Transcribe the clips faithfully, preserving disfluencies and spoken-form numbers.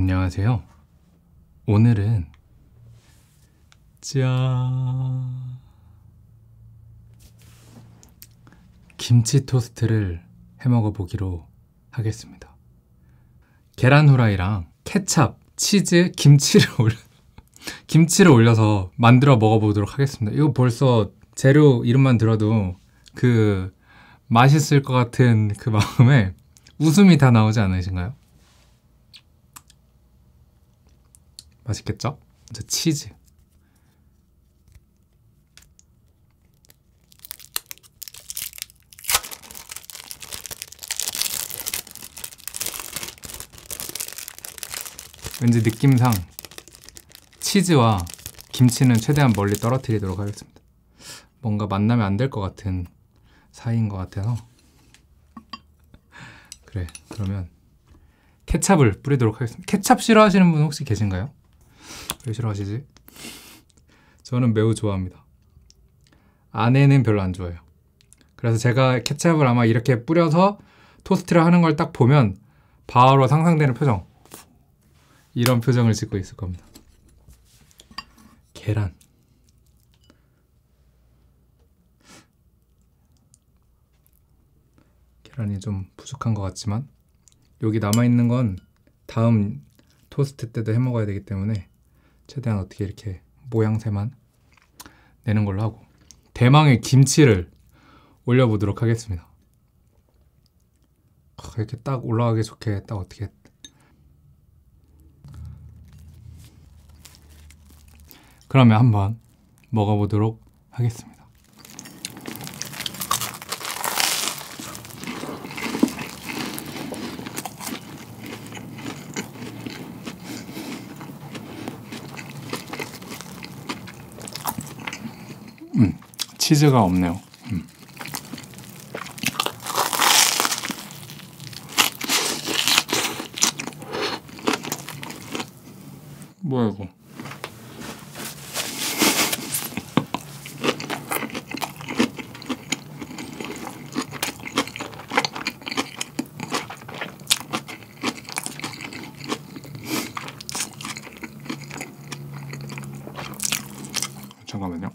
안녕하세요. 오늘은 짠! 김치 토스트를 해먹어 보기로 하겠습니다. 계란 후라이랑 케찹, 치즈, 김치를 올려 김치를 올려서 만들어 먹어보도록 하겠습니다. 이거 벌써 재료 이름만 들어도 그 맛있을 것 같은 그 마음에 웃음이 다 나오지 않으신가요? 맛있겠죠? 저 치즈. 왠지 느낌상 치즈와 김치는 최대한 멀리 떨어뜨리도록 하겠습니다. 뭔가 만나면 안 될 것 같은 사이인 것 같아서. 그래, 그러면 케찹을 뿌리도록 하겠습니다. 케찹 싫어하시는 분 혹시 계신가요? 왜 싫어하시지? 저는 매우 좋아합니다. 아내는 별로 안 좋아해요. 그래서 제가 케찹을 아마 이렇게 뿌려서 토스트를 하는 걸 딱 보면 바로 상상되는 표정, 이런 표정을 짓고 있을 겁니다. 계란. 계란이 좀 부족한 것 같지만 여기 남아있는 건 다음 토스트 때도 해먹어야 되기 때문에 최대한 어떻게 이렇게 모양새만 내는 걸로 하고, 대망의 김치를 올려보도록 하겠습니다. 이렇게 딱 올라가기 좋게 딱 어떻게 그러면 한번 먹어보도록 하겠습니다. 음, 치즈가 없네요. 음. 뭐야 이거? 잠깐만요.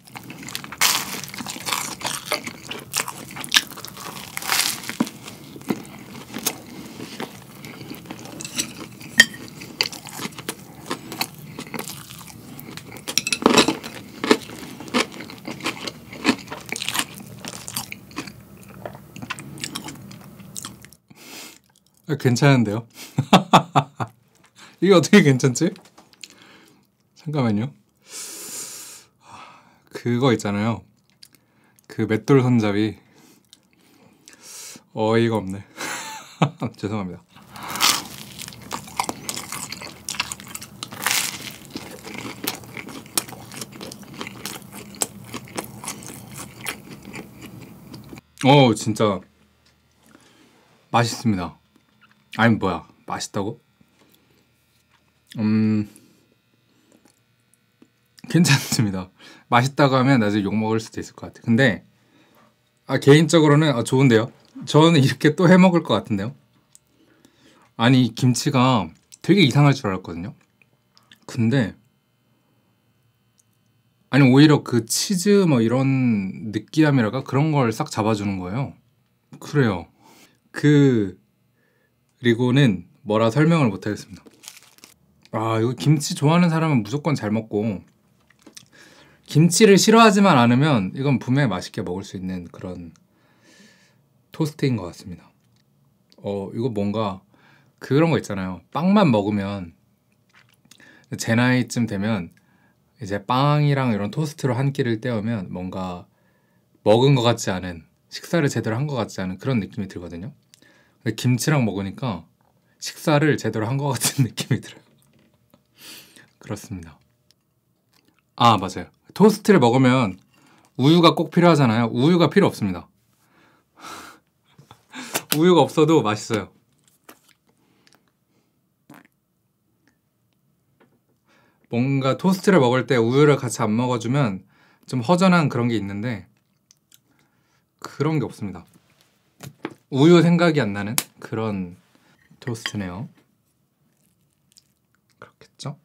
괜찮은데요? 이게 어떻게 괜찮지? 잠깐만요. 그거 있잖아요, 그 맷돌 손잡이. 어이가 없네. 죄송합니다. 어, 진짜 맛있습니다. 아니 뭐야, 맛있다고? 음... 괜찮습니다. 맛있다고 하면 나중에 욕먹을 수도 있을 것 같아요. 근데 아, 개인적으로는 아, 좋은데요? 저는 이렇게 또 해먹을 것 같은데요? 아니, 김치가 되게 이상할 줄 알았거든요? 근데 아니, 오히려 그 치즈 뭐 이런 느끼함이랄까? 그런 걸 싹 잡아주는 거예요. 그래요. 그... 그리고는 뭐라 설명을 못하겠습니다. 아, 이거 김치 좋아하는 사람은 무조건 잘 먹고, 김치를 싫어하지만 않으면 이건 분명히 맛있게 먹을 수 있는 그런 토스트인 것 같습니다. 어, 이거 뭔가 그런 거 있잖아요. 빵만 먹으면, 제 나이쯤 되면 이제 빵이랑 이런 토스트로 한 끼를 때우면 뭔가 먹은 것 같지 않은, 식사를 제대로 한 것 같지 않은 그런 느낌이 들거든요. 근데 김치랑 먹으니까 식사를 제대로 한 것 같은 느낌이 들어요. 그렇습니다. 아, 맞아요. 토스트를 먹으면 우유가 꼭 필요하잖아요. 우유가 필요 없습니다. 우유가 없어도 맛있어요. 뭔가 토스트를 먹을 때 우유를 같이 안 먹어주면 좀 허전한 그런 게 있는데, 그런 게 없습니다. 우유 생각이 안 나는 그런 토스트네요. 그쵸?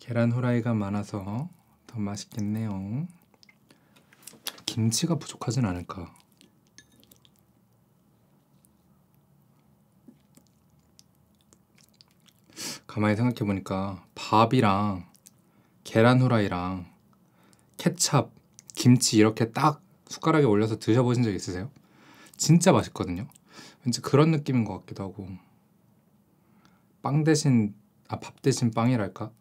계란 후라이가 많아서 더 맛있겠네요. 김치가 부족하진 않을까? 가만히 생각해보니까 밥이랑 계란 후라이랑 케찹, 김치 이렇게 딱 숟가락에 올려서 드셔보신 적 있으세요? 진짜 맛있거든요. 왠지 그런 느낌인 것 같기도 하고, 빵 대신, 아, 밥 대신 빵이랄까?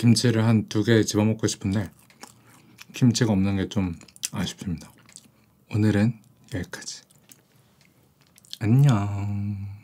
김치를 한 두 개 집어먹고 싶은데 김치가 없는 게 좀 아쉽습니다. 오늘은 여기까지. 안녕.